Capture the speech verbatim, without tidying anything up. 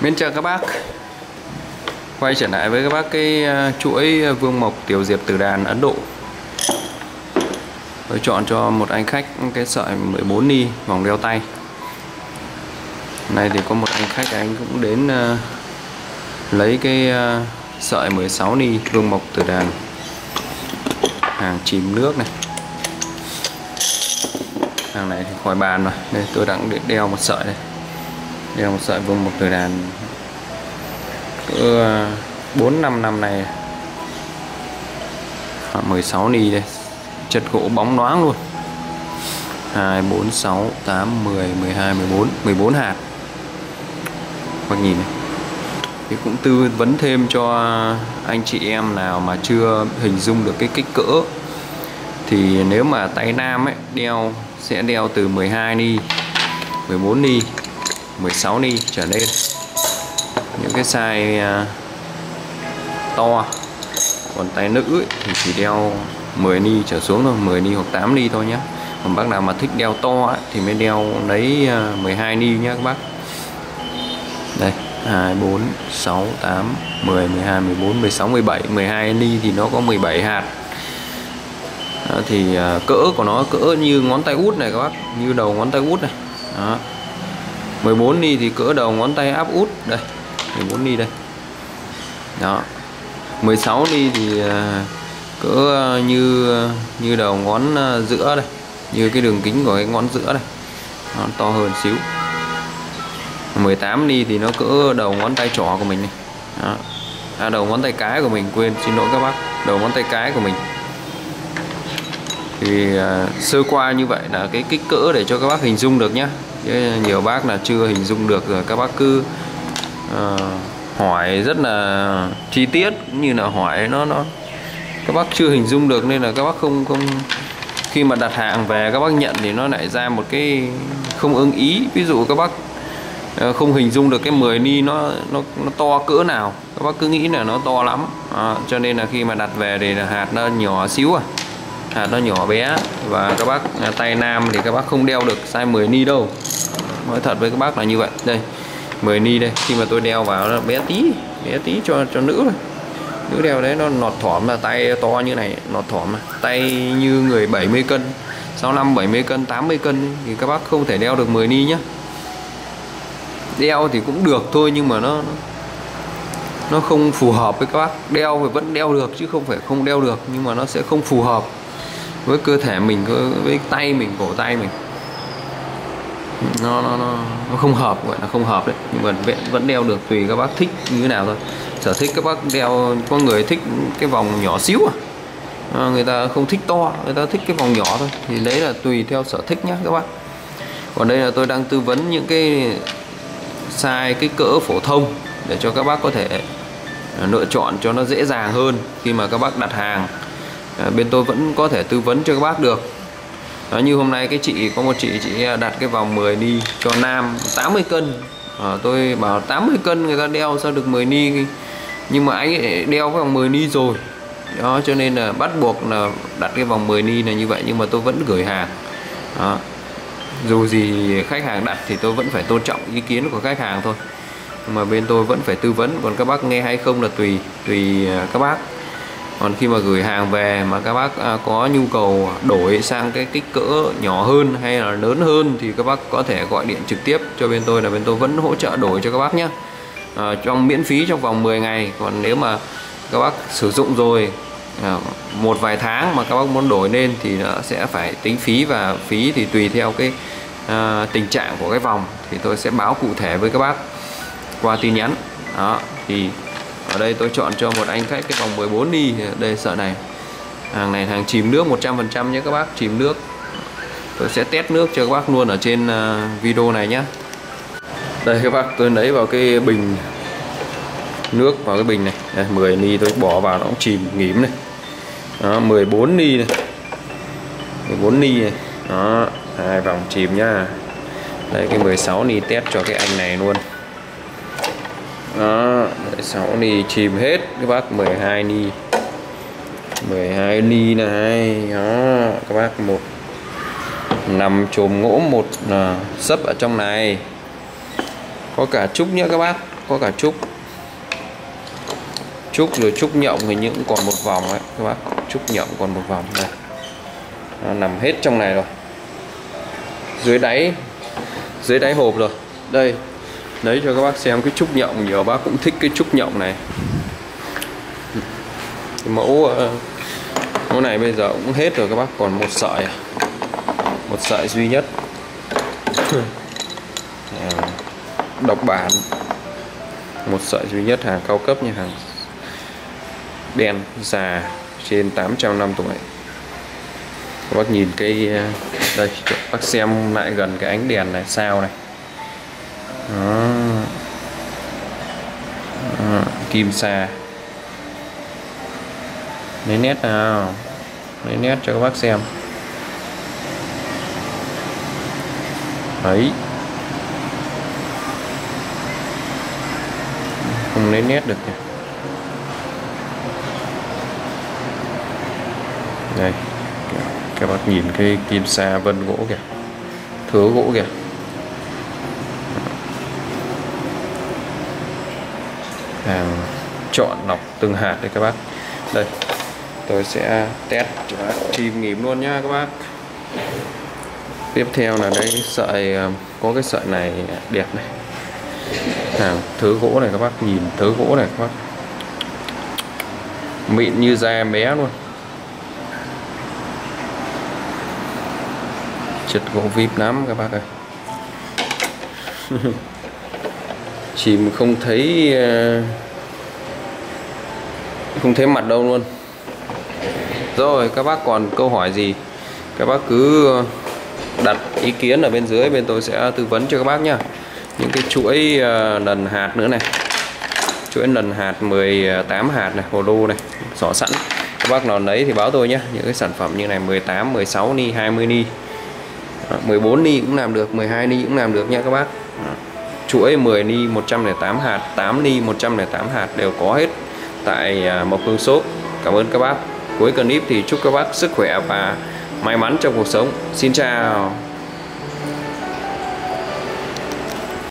Mến chào các bác, quay trở lại với các bác cái chuỗi Vương Mộc Tiểu Diệp Tử Đàn Ấn Độ. Tôi chọn cho một anh khách cái sợi mười bốn ni vòng đeo tay. Này thì có một anh khách anh cũng đến uh, lấy cái uh, sợi mười sáu ni Vương Mộc Tử Đàn, hàng chìm nước này, hàng này thì khỏi bàn rồi. Đây tôi đang đeo một sợi đây. Đeo một sợi Vương Mộc Tử Đàn cỡ bốn năm năm này, mười sáu ni đây, chất gỗ bóng loáng luôn. Hai, bốn, sáu, tám, mười, mười hai, mười bốn, mười bốn hạt. Các nhìn này thì cũng tư vấn thêm cho anh chị em nào mà chưa hình dung được cái kích cỡ, thì nếu mà tay nam ấy đeo sẽ đeo từ mười hai ni, mười bốn ni, mười sáu ni trở lên. Những cái size to. Còn tay nữ ấy, thì chỉ đeo mười ni trở xuống thôi, mười ni hoặc tám ni thôi nhé. Còn bác nào mà thích đeo to ấy, thì mới đeo lấy mười hai ni nhé các bác. Đây, hai, bốn, sáu, tám, mười, mười hai, mười bốn, mười sáu, mười bảy, mười hai ni thì nó có mười bảy hạt. Đó, thì cỡ của nó cỡ như ngón tay út này các bác, như đầu ngón tay út này. Đó. mười bốn ni thì cỡ đầu ngón tay áp út đây, mười bốn ni đây. Đó. mười sáu ni thì cỡ như như đầu ngón giữa đây, như cái đường kính của cái ngón giữa đây. Nó to hơn xíu. mười tám ni thì nó cỡ đầu ngón tay trỏ của mình này. Đó. À, đầu ngón tay cái của mình, quên, xin lỗi các bác, đầu ngón tay cái của mình. Thì uh, sơ qua như vậy là cái kích cỡ để cho các bác hình dung được nhé. Chứ nhiều bác là chưa hình dung được rồi các bác cứ uh, hỏi rất là chi tiết, như là hỏi nó nó các bác chưa hình dung được, nên là các bác không không khi mà đặt hàng về các bác nhận thì nó lại ra một cái không ưng ý. Ví dụ các bác uh, không hình dung được cái mười ni nó nó nó to cỡ nào, các bác cứ nghĩ là nó to lắm. À, cho nên là khi mà đặt về thì là hạt nó nhỏ xíu à. Hạt nó nhỏ bé, và các bác tay nam thì các bác không đeo được size mười ni đâu. Nói thật với các bác là như vậy. Đây, mười ni đây, khi mà tôi đeo vào nó bé tí, bé tí cho cho nữ này. Nữ đeo đấy nó nọt thỏm, là tay to như này, nọt thỏm này. Tay như người bảy mươi cân, sáu mươi lăm, bảy mươi cân, tám mươi cân thì các bác không thể đeo được mười ni nhá. Đeo thì cũng được thôi, nhưng mà nó nó không phù hợp với các bác. Đeo thì vẫn đeo được chứ không phải không đeo được, nhưng mà nó sẽ không phù hợp với cơ thể mình, với tay mình, cổ tay mình, nó nó nó, nó không hợp, gọi là không hợp đấy. Nhưng mà vẫn vẫn đeo được, tùy các bác thích như thế nào thôi. Sở thích các bác đeo, có người thích cái vòng nhỏ xíu à, à người ta không thích to, người ta thích cái vòng nhỏ thôi, thì đấy là tùy theo sở thích nhé các bác. Còn đây là tôi đang tư vấn những cái size, cái cỡ phổ thông để cho các bác có thể lựa chọn cho nó dễ dàng hơn khi mà các bác đặt hàng. À, bên tôi vẫn có thể tư vấn cho các bác được. Đó, như hôm nay cái chị, có một chị chị đặt cái vòng mười ni cho nam tám mươi cân. À, tôi bảo tám mươi cân người ta đeo sao được mười ni, nhưng mà anh ấy đeo cái vòng mười ni rồi. Đó, cho nên là bắt buộc là đặt cái vòng mười ni là như vậy, nhưng mà tôi vẫn gửi hàng. Đó. Dù gì khách hàng đặt thì tôi vẫn phải tôn trọng ý kiến của khách hàng thôi. Nhưng mà bên tôi vẫn phải tư vấn, còn các bác nghe hay không là tùy tùy các bác. Còn khi mà gửi hàng về mà các bác có nhu cầu đổi sang cái kích cỡ nhỏ hơn hay là lớn hơn thì các bác có thể gọi điện trực tiếp cho bên tôi, là bên tôi vẫn hỗ trợ đổi cho các bác nhé. À, trong miễn phí trong vòng mười ngày. Còn nếu mà các bác sử dụng rồi à, một vài tháng mà các bác muốn đổi lên thì nó sẽ phải tính phí, và phí thì tùy theo cái à, tình trạng của cái vòng thì tôi sẽ báo cụ thể với các bác qua tin nhắn. Đó, thì ở đây tôi chọn cho một anh khách cái vòng mười bốn ni đây, sợi này. Hàng này hàng chìm nước một trăm phần trăm nhé các bác, chìm nước. Tôi sẽ test nước cho các bác luôn ở trên video này nhé. Đây các bác, tôi lấy vào cái bình nước, vào cái bình này. Đây, mười ni tôi bỏ vào nó cũng chìm nghỉm này. Đó, mười bốn ni này. mười bốn ni này. Đó, hai vòng chìm nhá. Đây cái mười sáu ni test cho cái anh này luôn. Đó, mười sáu ni chìm hết các bác, mười hai ni. mười hai ni này. Đó, các bác một nằm chồm ngỗ, một à, sấp ở trong này. Có cả trúc nhé các bác, có cả trúc. Trúc rồi trúc nhộng thì những còn một vòng đấy các bạn, trúc nhộng còn một vòng này. Nó nằm hết trong này rồi. Dưới đáy dưới đáy hộp rồi. Đây. Lấy cho các bác xem cái trúc nhộng, nhiều bác cũng thích cái trúc nhộng này. Cái mẫu mẫu này bây giờ cũng hết rồi các bác, còn một sợi. Một sợi duy nhất. Độc bản. Một sợi duy nhất, hàng cao cấp như hàng đen già trên tám trăm năm tuổi. Các bác nhìn cái đây, bác xem lại gần cái ánh đèn này, sao này. Đó. Đó. Kim sa. Lấy nét nào. Lấy nét cho các bác xem. Đấy. Không lấy nét được nhỉ. Đây. Các bác nhìn cái kim sa vân gỗ kìa. Thớ gỗ kìa. Hàng chọn lọc từng hạt đấy các bác. Đây. Tôi sẽ test cho các bác chìm nghỉm luôn nhá các bác. Tiếp theo là đây cái sợi, có cái sợi này đẹp này. Hàng thớ gỗ này các bác, nhìn thớ gỗ này các bác. Mịn như da bé luôn. Chất gỗ vip lắm các bác ơi. Chìm không thấy không thấy mặt đâu luôn. Rồi các bác còn câu hỏi gì các bác cứ đặt ý kiến ở bên dưới, bên tôi sẽ tư vấn cho các bác nhá. Những cái chuỗi lần hạt nữa này, chuỗi lần hạt mười tám hạt này, hồ lô này, giỏ sẵn. Các bác nào lấy thì báo tôi nhé. Những cái sản phẩm như này mười tám, mười sáu ni, hai mươi ni, mười bốn ni cũng làm được, mười hai ni cũng làm được nha các bác. Chuỗi mười ni một trăm lẻ tám hạt, tám ni một trăm lẻ tám hạt đều có hết tại Mộc Hương Shop. Cảm ơn các bác. Cuối clip thì chúc các bác sức khỏe và may mắn trong cuộc sống. Xin chào.